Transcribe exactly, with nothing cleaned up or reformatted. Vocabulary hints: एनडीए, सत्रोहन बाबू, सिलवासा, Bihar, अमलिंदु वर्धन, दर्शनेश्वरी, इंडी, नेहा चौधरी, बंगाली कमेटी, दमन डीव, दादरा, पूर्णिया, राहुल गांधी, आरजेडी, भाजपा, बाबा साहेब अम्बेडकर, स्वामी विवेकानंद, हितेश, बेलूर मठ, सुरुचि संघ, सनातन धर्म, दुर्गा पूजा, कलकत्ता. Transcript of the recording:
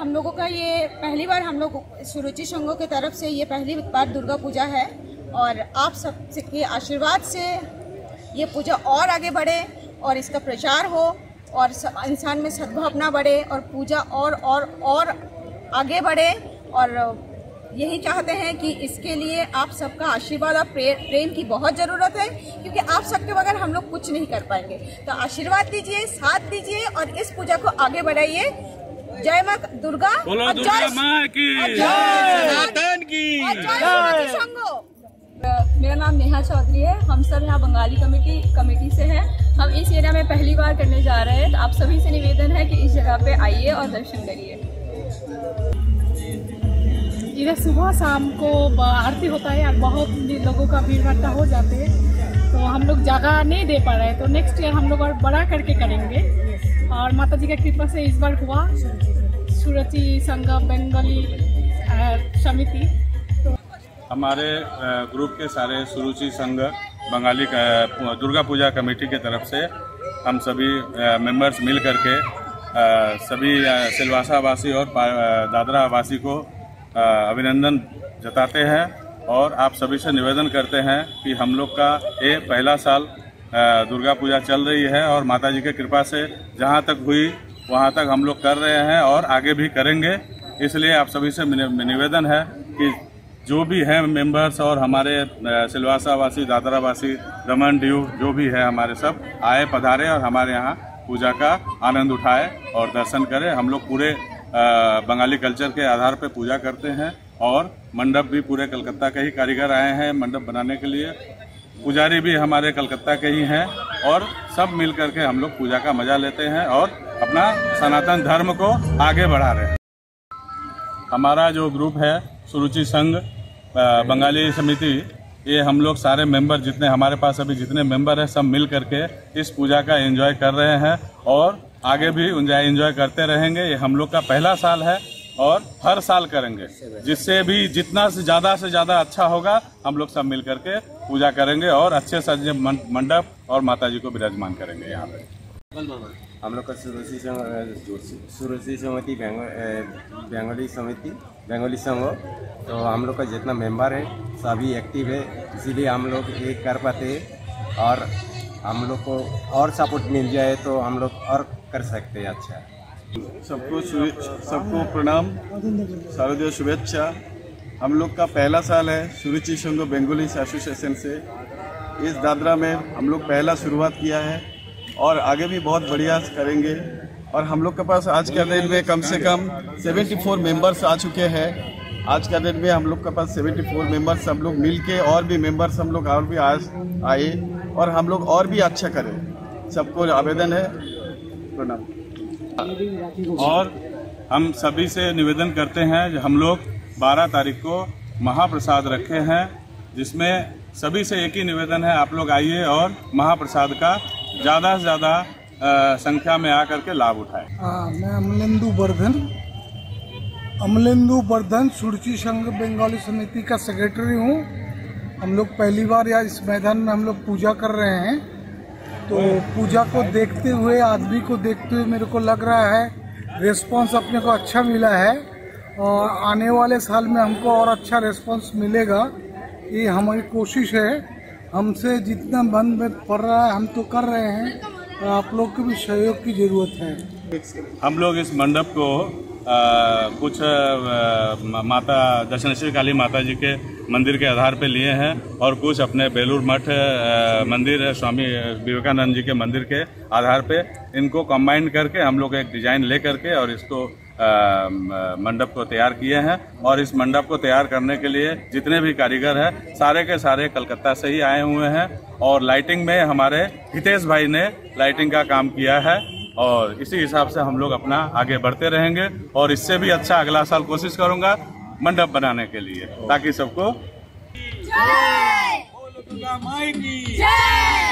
हम लोगों का ये पहली बार, हम लोग सुरुचि संघ के तरफ से ये पहली बार दुर्गा पूजा है और आप सब के आशीर्वाद से ये पूजा और आगे बढ़े और इसका प्रचार हो और इंसान में सद्भावना बढ़े और पूजा और और और आगे बढ़े। और यही चाहते हैं कि इसके लिए आप सबका आशीर्वाद और प्रेम की बहुत ज़रूरत है, क्योंकि आप सबके बगैर हम लोग कुछ नहीं कर पाएंगे। तो आशीर्वाद दीजिए, साथ दीजिए और इस पूजा को आगे बढ़ाइए। जय माँ दुर्गा, जय माँ की, सनातन की, जय संघो। मेरा नाम नेहा चौधरी है। हम सब यहाँ बंगाली कमेटी कमेटी से हैं। हम इस एरिया में पहली बार करने जा रहे हैं। तो आप सभी से निवेदन है कि इस जगह पे आइए और दर्शन करिए। इधर सुबह शाम को आरती होता है और बहुत लोगों का भीड़ भट्टा हो जाते हैं, तो हम लोग जगह नहीं दे पा रहे हैं। तो नेक्स्ट ईयर हम लोग और बड़ा करके करेंगे। और माता जी की कृपा से इस बार हुआ सुरुचि संघ बंगाली समिति। हमारे ग्रुप के सारे सुरुचि संघ बंगाली दुर्गा पूजा कमेटी के तरफ से हम सभी मेंबर्स मिल करके सभी सिलवासा वासी और दादरा वासी को अभिनंदन जताते हैं और आप सभी से निवेदन करते हैं कि हम लोग का ये पहला साल दुर्गा पूजा चल रही है और माता जी की कृपा से जहाँ तक हुई वहाँ तक हम लोग कर रहे हैं और आगे भी करेंगे। इसलिए आप सभी से निवेदन है कि जो भी है मेंबर्स और हमारे सिलवासा वासी, दादरा वासी, दमन डीव जो भी है हमारे, सब आए पधारे और हमारे यहाँ पूजा का आनंद उठाए और दर्शन करें। हम लोग पूरे बंगाली कल्चर के आधार पर पूजा करते हैं और मंडप भी पूरे कलकत्ता के ही कारीगर आए हैं मंडप बनाने के लिए। पुजारी भी हमारे कलकत्ता के ही हैं और सब मिल करके हम लोग पूजा का मजा लेते हैं और अपना सनातन धर्म को आगे बढ़ा रहे हैं। हमारा जो ग्रुप है सुरुचि संघ बंगाली समिति, ये हम लोग सारे मेंबर जितने हमारे पास अभी जितने मेंबर हैं सब मिल करके इस पूजा का एंजॉय कर रहे हैं और आगे भी एंजॉय करते रहेंगे। ये हम लोग का पहला साल है और हर साल करेंगे, जिससे भी जितना से ज़्यादा से ज़्यादा अच्छा होगा। हम लोग सब मिल करके पूजा करेंगे और अच्छे सजे मंडप और माता जी को विराजमान करेंगे यहाँ पे। हम लोग का सुरुचि सुरुचि समिति बंगाली समिति बंगाली संघ, तो हम लोग का जितना मेंबर है सभी एक्टिव है, इसीलिए हम लोग ये कर पाते हैं। और हम लोग को और सपोर्ट मिल जाए तो हम लोग और कर सकते हैं। अच्छा, सबको सबको प्रणाम, शारदीय शुभेच्छा। हम लोग का पहला साल है सुरुचि संघ बंगाली एसोसिएशन से। इस दादरा में हम लोग पहला शुरुआत किया है और आगे भी बहुत बढ़िया करेंगे। और हम लोग के पास आज के डेट में कम से कम चौहत्तर मेंबर्स आ चुके हैं। आज के डेट में हम लोग के पास चौहत्तर मेंबर्स, हम लोग मिल के और भी मेंबर्स हम लोग और भी आज आए और हम लोग और भी अच्छा करें, सबको आवेदन है। प्रणाम। और हम सभी से निवेदन करते हैं, हम लोग बारह तारीख को महाप्रसाद रखे हैं, जिसमें सभी से एक ही निवेदन है, आप लोग आइए और महाप्रसाद का ज़्यादा से ज़्यादा संख्या में आकर के लाभ उठाएं। मैं अमलिंदु वर्धन अमलिंदु वर्धन सुरुचि संघ बंगाली समिति का सेक्रेटरी हूँ। हम लोग पहली बार या इस मैदान में हम लोग पूजा कर रहे हैं, तो पूजा को देखते हुए, आदमी को देखते हुए मेरे को लग रहा है रिस्पॉन्स अपने को अच्छा मिला है और आने वाले साल में हमको और अच्छा रिस्पॉन्स मिलेगा, ये हमारी कोशिश है। हमसे जितना बन में पड़ रहा है हम तो कर रहे हैं, आप लोग को भी सहयोग की ज़रूरत है। हम लोग इस मंडप को आ, कुछ आ, माता दर्शनेश्वरी काली माता जी के मंदिर के आधार पे लिए हैं और कुछ अपने बेलूर मठ मंदिर स्वामी विवेकानंद जी के मंदिर के आधार पे इनको कंबाइन करके हम लोग एक डिज़ाइन ले करके और इसको मंडप को तैयार किए हैं। और इस मंडप को तैयार करने के लिए जितने भी कारीगर हैं सारे के सारे कलकत्ता से ही आए हुए हैं और लाइटिंग में हमारे हितेश भाई ने लाइटिंग का काम किया है और इसी हिसाब से हम लोग अपना आगे बढ़ते रहेंगे। और इससे भी अच्छा अगला साल कोशिश करूंगा मंडप बनाने के लिए, ताकि सबको जय बोलो दुर्गा माई की जय।